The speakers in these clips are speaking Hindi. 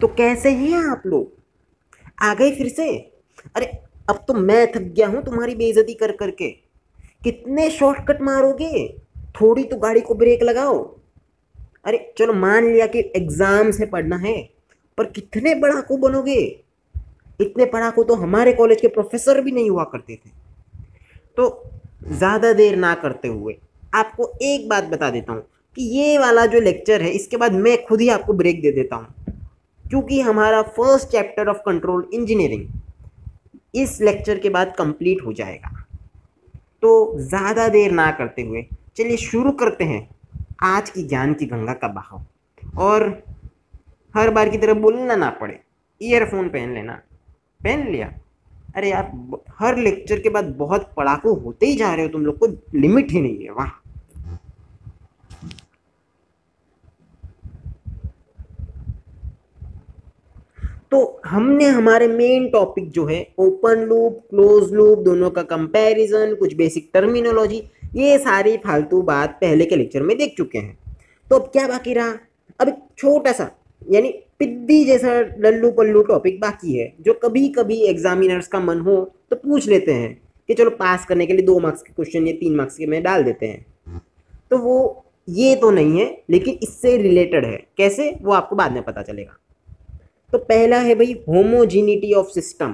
तो कैसे हैं आप लोग, आ गए फिर से? अरे अब तो मैं थक गया हूँ तुम्हारी बेइज्जती कर करके। कितने शॉर्टकट मारोगे, थोड़ी तो गाड़ी को ब्रेक लगाओ। अरे चलो मान लिया कि एग्ज़ाम से पढ़ना है, पर कितने पढ़ाकू बनोगे? इतने पढ़ाकू तो हमारे कॉलेज के प्रोफेसर भी नहीं हुआ करते थे। तो ज़्यादा देर ना करते हुए आपको एक बात बता देता हूँ कि ये वाला जो लेक्चर है इसके बाद मैं खुद ही आपको ब्रेक दे देता हूँ, क्योंकि हमारा first chapter of control engineering इस लेक्चर के बाद कंप्लीट हो जाएगा। तो ज़्यादा देर ना करते हुए चलिए शुरू करते हैं आज की ज्ञान की गंगा का बहाव। और हर बार की तरह बोलना ना पड़े, ईयरफोन पहन लेना। पहन लिया? अरे यार हर लेक्चर के बाद बहुत पड़ाकू होते ही जा रहे हो तुम लोग को, लिमिट ही नहीं है। वाह। तो हमने हमारे मेन टॉपिक जो है ओपन लूप, क्लोज लूप, दोनों का कंपैरिजन, कुछ बेसिक टर्मिनोलॉजी, ये सारी फालतू बात पहले के लेक्चर में देख चुके हैं। तो अब क्या बाकी रहा? अब एक छोटा सा यानी पिद्दी जैसा लल्लू पल्लू टॉपिक बाकी है, जो कभी कभी एग्जामिनर्स का मन हो तो पूछ लेते हैं कि चलो पास करने के लिए 2 मार्क्स के क्वेश्चन या 3 मार्क्स के में डाल देते हैं। तो वो ये तो नहीं है, लेकिन इससे रिलेटेड है। कैसे, वो आपको बाद में पता चलेगा। तो पहला है भाई होमोजीनिटी ऑफ सिस्टम।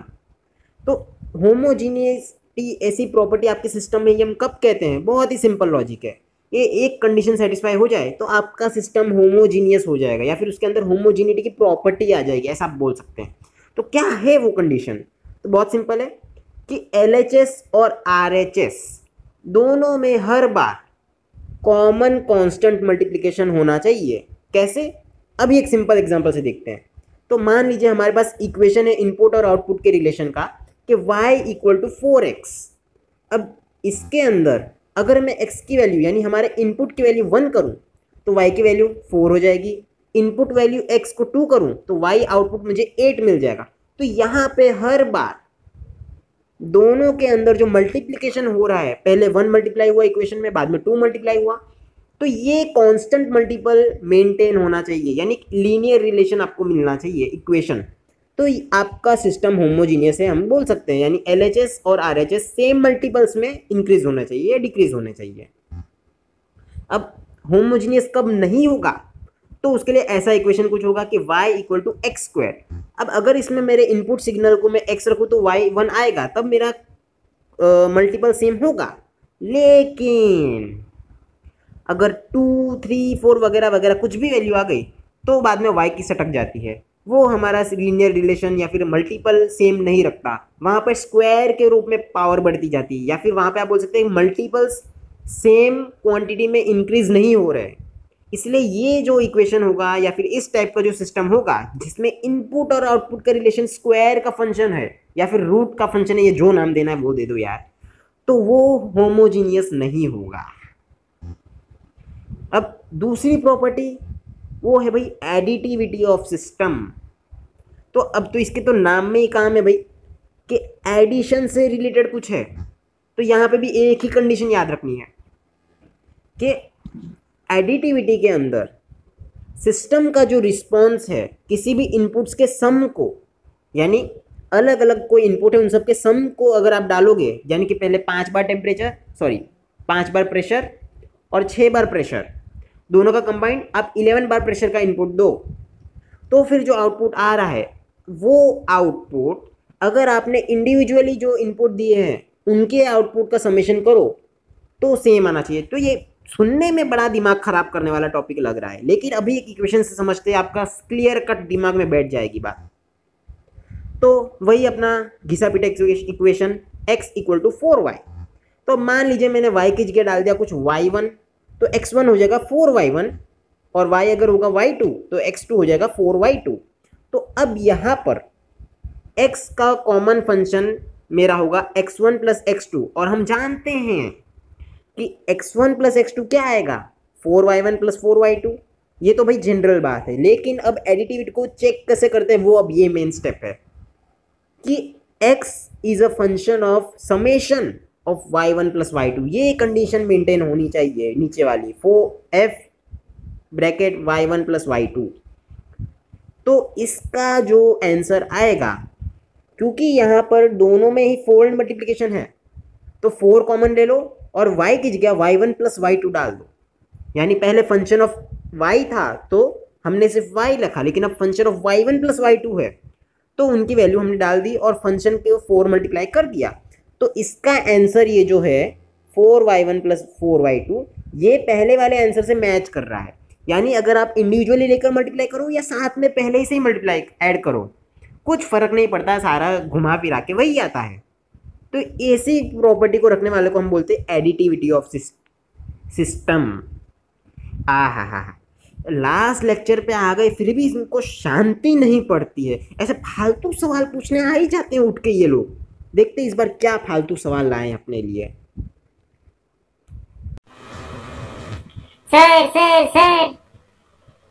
तो होमोजीनिटी ऐसी प्रॉपर्टी आपके सिस्टम में, ये हम कब कहते हैं? बहुत ही सिंपल लॉजिक है। ये एक कंडीशन सेटिस्फाई हो जाए तो आपका सिस्टम होमोजीनियस हो जाएगा, या फिर उसके अंदर होमोजीनिटी की प्रॉपर्टी आ जाएगी, ऐसा आप बोल सकते हैं। तो क्या है वो कंडीशन? तो बहुत सिंपल है कि LHS और RHS दोनों में हर बार कॉमन कॉन्स्टेंट मल्टीप्लीकेशन होना चाहिए। कैसे? अभी एक सिंपल एग्जाम्पल से देखते हैं। तो मान लीजिए हमारे पास इक्वेशन है इनपुट और आउटपुट के रिलेशन का कि y = 4x। अब इसके अंदर अगर मैं x की वैल्यू यानी हमारे इनपुट की वैल्यू 1 करूं तो y की वैल्यू 4 हो जाएगी, इनपुट वैल्यू x को 2 करूं तो y आउटपुट मुझे 8 मिल जाएगा। तो यहाँ पे हर बार दोनों के अंदर जो मल्टीप्लीकेशन हो रहा है, पहले 1 मल्टीप्लाई हुआ इक्वेशन में, बाद में 2 मल्टीप्लाई हुआ, तो ये कांस्टेंट मल्टीपल मेंटेन होना चाहिए, यानी लीनियर रिलेशन आपको मिलना चाहिए इक्वेशन। तो आपका सिस्टम होमोजीनियस है हम बोल सकते हैं, यानी LHS और RHS सेम मल्टीपल्स में इंक्रीज होना चाहिए या डिक्रीज होने चाहिए। अब होमोजीनियस कब नहीं होगा, तो उसके लिए ऐसा इक्वेशन कुछ होगा कि y = x²। अब अगर इसमें मेरे इनपुट सिग्नल को मैं x रखूँ तो y 1 आएगा, तब मेरा मल्टीपल सेम होगा। लेकिन अगर 2, 3, 4 वगैरह वगैरह कुछ भी वैल्यू आ गई तो बाद में y की सटक जाती है, वो हमारा लीनियर रिलेशन या फिर मल्टीपल सेम नहीं रखता। वहाँ पर स्क्वायर के रूप में पावर बढ़ती जाती है, या फिर वहाँ पे आप बोल सकते हैं मल्टीपल्स सेम क्वांटिटी में इंक्रीज नहीं हो रहे। इसलिए ये जो इक्वेशन होगा या फिर इस टाइप का जो सिस्टम होगा जिसमें इनपुट और आउटपुट का रिलेशन स्क्वायर का फंक्शन है या फिर रूट का फंक्शन है, ये जो नाम देना है वो दे दो यार, तो वो होमोजीनियस नहीं होगा। अब दूसरी प्रॉपर्टी वो है भाई एडिटिविटी ऑफ सिस्टम। तो अब तो इसके तो नाम में ही काम है भाई कि एडिशन से रिलेटेड कुछ है। तो यहाँ पे भी एक ही कंडीशन याद रखनी है कि एडिटिविटी के अंदर सिस्टम का जो रिस्पॉन्स है किसी भी इनपुट्स के सम को, यानी अलग अलग कोई इनपुट है उन सब के सम को अगर आप डालोगे, यानी कि पहले 5 बार प्रेशर और 6 बार प्रेशर, दोनों का कंबाइंड आप 11 बार प्रेशर का इनपुट दो, तो फिर जो आउटपुट आ रहा है वो आउटपुट अगर आपने इंडिविजुअली जो इनपुट दिए हैं उनके आउटपुट का समेशन करो तो सेम आना चाहिए। तो ये सुनने में बड़ा दिमाग ख़राब करने वाला टॉपिक लग रहा है, लेकिन अभी एक इक्वेशन से समझते हैं, आपका क्लियर कट दिमाग में बैठ जाएगी बात। तो वही अपना घिसा पिटा इक्वेशन x = 4y। तो मान लीजिए मैंने y की जगह डाल दिया कुछ y1, तो x1 हो जाएगा 4y1, और y अगर होगा y2 तो x2 हो जाएगा 4y2। तो अब यहाँ पर x का कॉमन फंक्शन मेरा होगा x1 + x2, और हम जानते हैं कि x1 + x2 क्या आएगा, 4y1 + 4y2। ये तो भाई जनरल बात है, लेकिन अब एडिटिविटी को चेक कैसे करते हैं वो अब ये मेन स्टेप है कि x is a function of summation of y1 + y2। ये कंडीशन मेंटेन होनी चाहिए नीचे वाली, 4f ब्रैकेट y1 + y2। तो इसका जो आंसर आएगा, क्योंकि यहाँ पर दोनों में ही फोल्ड मल्टीप्लिकेशन है, तो 4 कॉमन ले लो और y की जगह y1 प्लस y2 डाल दो। यानी पहले फंक्शन ऑफ y था तो हमने सिर्फ y लिखा, लेकिन अब function of y1 plus y2 है तो उनकी वैल्यू हमने डाल दी और फंक्शन को 4 मल्टीप्लाई कर दिया। तो इसका आंसर ये जो है 4y1 प्लस 4y2, ये पहले वाले आंसर से मैच कर रहा है। यानी अगर आप इंडिविजुअली लेकर मल्टीप्लाई करो या साथ में पहले ही से ही मल्टीप्लाई ऐड करो, कुछ फ़र्क नहीं पड़ता, सारा घुमा फिरा के वही आता है। तो ऐसी प्रॉपर्टी को रखने वाले को हम बोलते हैं एडिटिविटी ऑफ सिस्टम। आहा, लास्ट लेक्चर पे आ गए फिर भी इनको शांति नहीं पड़ती है, ऐसे फालतू सवाल पूछने आ ही जाते हैं उठ के ये लोग। देखते इस बार क्या फालतू सवाल लाए हैं अपने लिए। सर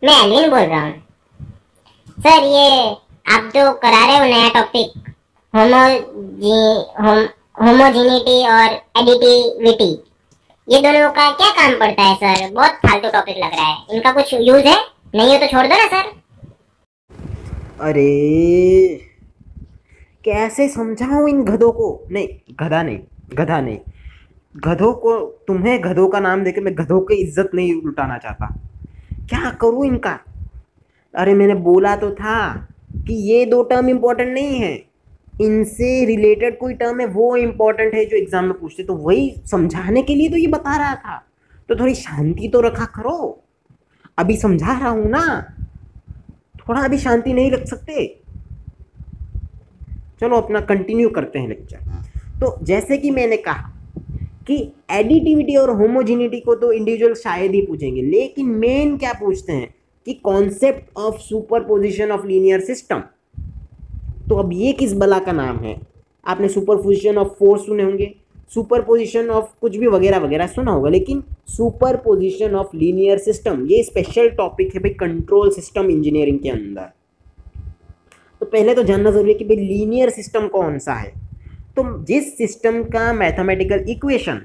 मैं एलिन बोल रहा हूँ। सर ये आप जो करा रहे हो नया टॉपिक होमोजेनिटी और एडिटिविटी, ये दोनों का क्या काम पड़ता है सर? बहुत फालतू टॉपिक लग रहा है, इनका कुछ यूज है? नहीं हो तो छोड़ दो ना सर। अरे कैसे समझाऊं इन गधों को। नहीं गधा नहीं, गधों को, तुम्हें गधों का नाम देके मैं गधों की इज्जत नहीं लुटाना चाहता। क्या करूं इनका। अरे मैंने बोला तो था कि ये दो टर्म इम्पोर्टेंट नहीं है, इनसे रिलेटेड कोई टर्म है वो इम्पोर्टेंट है जो एग्ज़ाम में पूछते, तो वही समझाने के लिए तो ये बता रहा था। तो थोड़ी शांति तो रखा करो, अभी समझा रहा हूँ ना, थोड़ा अभी शांति नहीं रख सकते। चलो अपना कंटिन्यू करते हैं लेक्चर। तो जैसे कि मैंने कहा कि एडिटिविटी और होमोजेनिटी को तो इंडिविजुअल शायद ही पूछेंगे, लेकिन मेन क्या पूछते हैं कि concept of superposition of linear system. तो अब ये किस बला का नाम है? आपने सुपरपोजिशन ऑफ फोर्स सुने होंगे, सुपरपोजिशन ऑफ कुछ भी वगैरह वगैरह सुना होगा, लेकिन सुपरपोजिशन ऑफ लीनियर सिस्टम ये स्पेशल टॉपिक है भाई कंट्रोल सिस्टम इंजीनियरिंग के अंदर। तो पहले तो जानना जरूरी है कि भाई लीनियर सिस्टम कौन सा है। तो जिस सिस्टम का मैथमेटिकल इक्वेशन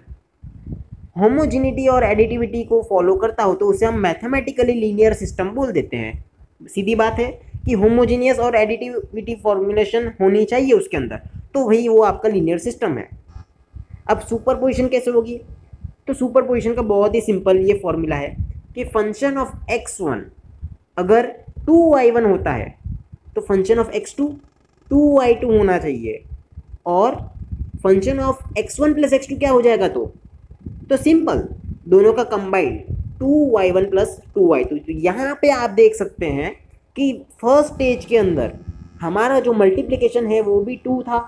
होमोजेनिटी और एडिटिविटी को फॉलो करता हो तो उसे हम मैथमेटिकली लीनियर सिस्टम बोल देते हैं। सीधी बात है कि होमोजेनियस और एडिटिविटी फॉर्मुलेशन होनी चाहिए उसके अंदर, तो वही वो आपका लीनियर सिस्टम है। अब सुपरपोजिशन कैसे होगी? तो सुपरपोजिशन का बहुत ही सिंपल ये फॉर्मूला है कि फंक्शन ऑफ x1 अगर 2y1 होता है तो फंक्शन ऑफ x2 2y2 होना चाहिए, और function of x1 plus x2 क्या हो जाएगा? तो सिंपल, दोनों का कंबाइंड 2y1 प्लस 2y2। तो यहाँ पे आप देख सकते हैं कि फर्स्ट स्टेज के अंदर हमारा जो मल्टीप्लिकेशन है वो भी 2 था,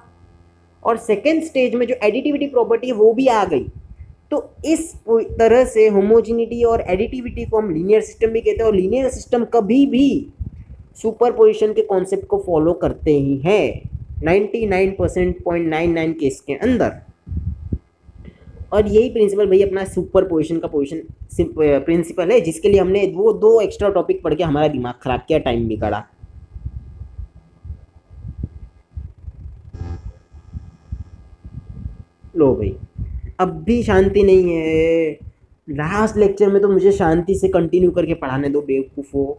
और सेकेंड स्टेज में जो एडिटिविटी प्रॉपर्टी है वो भी आ गई। तो इस तरह से होमोजेनिटी और एडिटिविटी को हम लीनियर सिस्टम भी कहते हैं, और लीनियर सिस्टम कभी भी सुपरपोजिशन के कॉन्सेप्ट को फॉलो करते ही है 99.99 केस के अंदर। और यही प्रिंसिपल भाई अपना सुपरपोजिशन का प्रिंसिपल है, जिसके लिए हमने वो दो एक्स्ट्रा टॉपिक पढ़ के हमारा दिमाग खराब किया, टाइम बिगाड़ा। लो भाई अब भी शांति नहीं है। लास्ट लेक्चर में तो मुझे शांति से कंटिन्यू करके पढ़ाने दो बेवकूफो।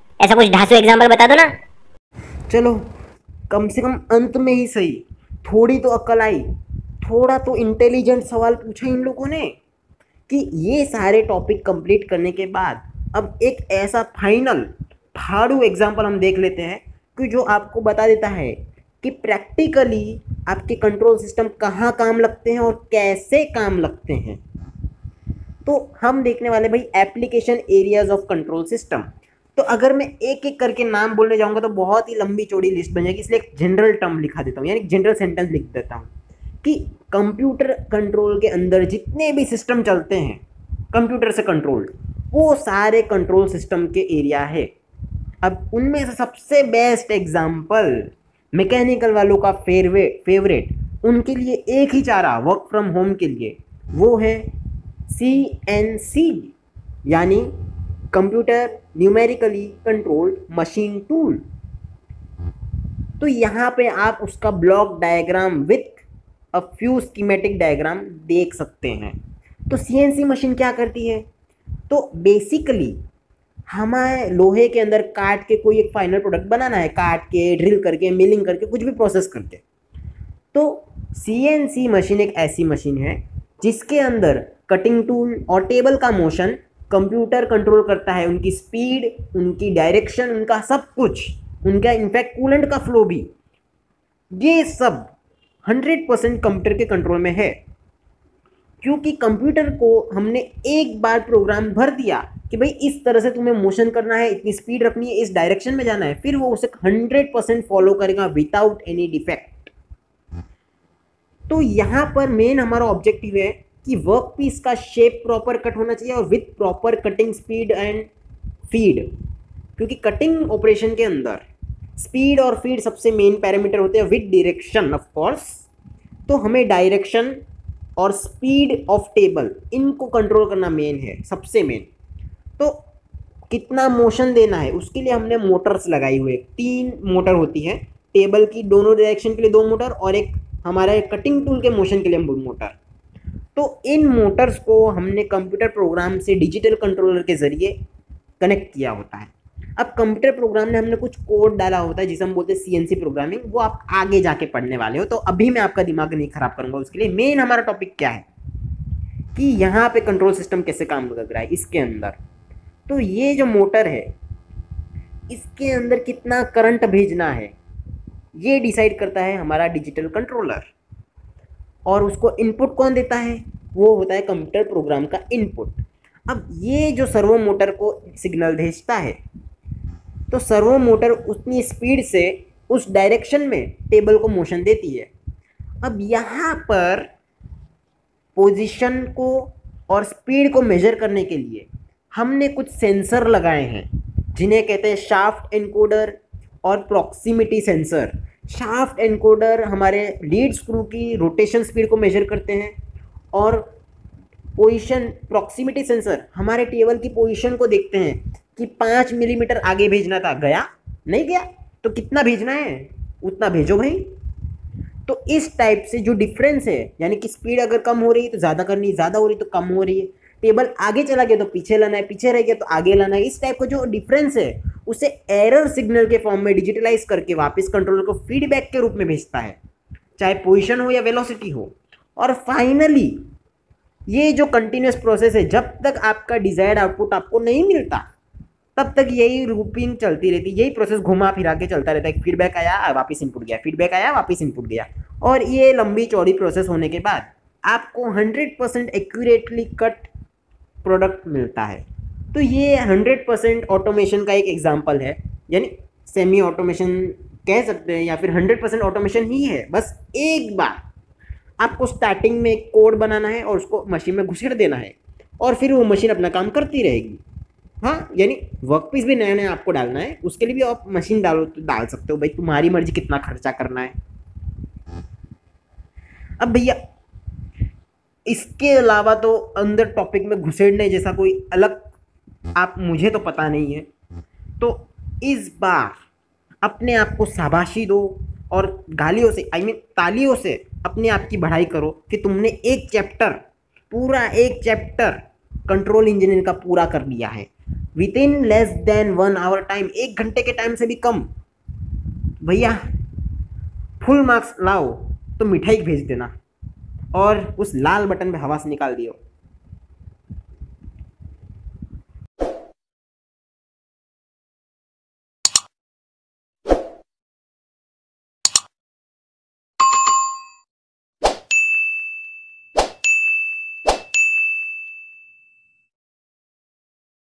ऐसा कुछ धांसू एग्जाम्पल बता दो ना। चलो कम से कम अंत में ही सही थोड़ी तो अक्ल आई, थोड़ा तो इंटेलिजेंट सवाल पूछा इन लोगों ने। कि ये सारे टॉपिक कंप्लीट करने के बाद अब एक ऐसा फाइनल फाड़ू एग्जाम्पल हम देख लेते हैं कि जो आपको बता देता है कि प्रैक्टिकली आपके कंट्रोल सिस्टम कहाँ काम लगते हैं और कैसे काम लगते हैं। तो हम देखने वाले भाई application areas of control system. तो अगर मैं एक एक करके नाम बोलने जाऊंगा तो बहुत ही लंबी चौड़ी लिस्ट बन जाएगी, इसलिए एक जनरल टर्म लिखा देता हूँ, यानी जनरल सेंटेंस लिख देता हूँ कि कंप्यूटर कंट्रोल के अंदर जितने भी सिस्टम चलते हैं कंप्यूटर से कंट्रोल्ड, वो सारे कंट्रोल सिस्टम के एरिया है। अब उनमें से सबसे बेस्ट एग्जाम्पल मैकेनिकल वालों का फेवरेट, उनके लिए एक ही चारा वर्क फ्रॉम होम के लिए, वो है CNC यानी computer numerically controlled machine tool. तो यहाँ पे आप उसका block diagram with a few schematic diagram देख सकते हैं। तो CNC मशीन क्या करती है, तो बेसिकली हमें लोहे के अंदर काट के कोई एक फाइनल प्रोडक्ट बनाना है, काट के, ड्रिल करके, मिलिंग करके, कुछ भी प्रोसेस करके। तो CNC मशीन एक ऐसी मशीन है जिसके अंदर कटिंग टूल और टेबल का मोशन कंप्यूटर कंट्रोल करता है, उनकी स्पीड, उनकी डायरेक्शन, उनका सब कुछ, उनका इनफैक्ट कूलेंट का फ्लो भी, ये सब 100% कंप्यूटर के कंट्रोल में है। क्योंकि कंप्यूटर को हमने एक बार प्रोग्राम भर दिया कि भाई इस तरह से तुम्हें मोशन करना है, इतनी स्पीड रखनी है, इस डायरेक्शन में जाना है, फिर वो उसे 100% फॉलो करेगा विदाउट एनी डिफेक्ट। तो यहाँ पर मेन हमारा ऑब्जेक्टिव है कि वर्क पीस का शेप प्रॉपर कट होना चाहिए और with proper cutting speed and feed, क्योंकि कटिंग ऑपरेशन के अंदर स्पीड और फीड सबसे मेन पैरामीटर होते हैं विथ डायरेक्शन ऑफ कोर्स। तो हमें डायरेक्शन और स्पीड ऑफ टेबल इनको कंट्रोल करना मेन है, सबसे मेन। तो कितना मोशन देना है उसके लिए हमने मोटर्स लगाई हुई है, 3 मोटर होती है, टेबल की दोनों डायरेक्शन के लिए 2 मोटर और एक हमारे कटिंग टूल के मोशन के लिए मोटर। तो इन मोटर्स को हमने कंप्यूटर प्रोग्राम से डिजिटल कंट्रोलर के ज़रिए कनेक्ट किया होता है। अब कंप्यूटर प्रोग्राम ने हमने कुछ कोड डाला होता है जिसे हम बोलते हैं CNC प्रोग्रामिंग, वो आप आगे जाके पढ़ने वाले हो, तो अभी मैं आपका दिमाग नहीं खराब करूँगा। उसके लिए मेन हमारा टॉपिक क्या है कि यहाँ पे कंट्रोल सिस्टम कैसे काम कर रहा है इसके अंदर। तो ये जो मोटर है इसके अंदर कितना करंट भेजना है ये डिसाइड करता है हमारा डिजिटल कंट्रोलर, और उसको इनपुट कौन देता है, वो होता है कंप्यूटर प्रोग्राम का इनपुट। अब ये जो सर्वो मोटर को सिग्नल भेजता है, तो सर्वो मोटर उतनी स्पीड से उस डायरेक्शन में टेबल को मोशन देती है। अब यहाँ पर पोजीशन को और स्पीड को मेजर करने के लिए हमने कुछ सेंसर लगाए हैं जिन्हें कहते हैं शाफ्ट एनकोडर और प्रॉक्सिमिटी सेंसर। शाफ्ट एनकोडर हमारे लीड स्क्रू की रोटेशन स्पीड को मेजर करते हैं और पोजीशन, प्रॉक्सिमिटी सेंसर हमारे टेबल की पोजीशन को देखते हैं कि 5 मिलीमीटर आगे भेजना था, गया नहीं गया, तो कितना भेजना है उतना भेजो भाई। तो इस टाइप से जो डिफरेंस है, यानी कि स्पीड अगर कम हो रही है तो ज़्यादा करनी है, ज़्यादा हो रही है तो कम हो रही है, टेबल आगे चला गया तो पीछे लाना है, पीछे रह गया तो आगे लाना है, इस टाइप का जो डिफरेंस है उसे एरर सिग्नल के फॉर्म में डिजिटलाइज करके वापस कंट्रोलर को फीडबैक के रूप में भेजता है, चाहे पोजीशन हो या वेलोसिटी हो। और फाइनली ये जो कंटिन्यूस प्रोसेस है, जब तक आपका डिजायर्ड आउटपुट आपको नहीं मिलता तब तक यही रूटीन चलती रहती, यही प्रोसेस घुमा फिरा के चलता रहता है। फीडबैक आया वापस इनपुट गया, फीडबैक आया वापस इनपुट गया, और ये लंबी चौड़ी प्रोसेस होने के बाद आपको 100% एक्यूरेटली कट प्रोडक्ट मिलता है। तो ये 100% ऑटोमेशन का एक एग्जाम्पल है, यानी सेमी ऑटोमेशन कह सकते हैं या फिर 100% ऑटोमेशन ही है। बस एक बार आपको स्टार्टिंग में एक कोड बनाना है और उसको मशीन में घुसेड़ देना है और फिर वो मशीन अपना काम करती रहेगी। हाँ, यानी वर्कपीस भी नया नया आपको डालना है, उसके लिए भी आप मशीन डालो तो डाल सकते हो, भाई तुम्हारी मर्जी कितना खर्चा करना है। अब भैया इसके अलावा तो अंदर टॉपिक में घुसेड़ने जैसा कोई अलग आप, मुझे तो पता नहीं है। तो इस बार अपने आप को शाबाशी दो और गालियों से, आई मीन तालियों से अपने आप की बढ़ाई करो कि तुमने पूरा एक चैप्टर कंट्रोल इंजीनियरिंग का पूरा कर लिया है within less than 1 hour time, 1 घंटे के टाइम से भी कम। भैया फुल मार्क्स लाओ तो मिठाई भेज देना और उस लाल बटन पे हवा से निकाल दियो।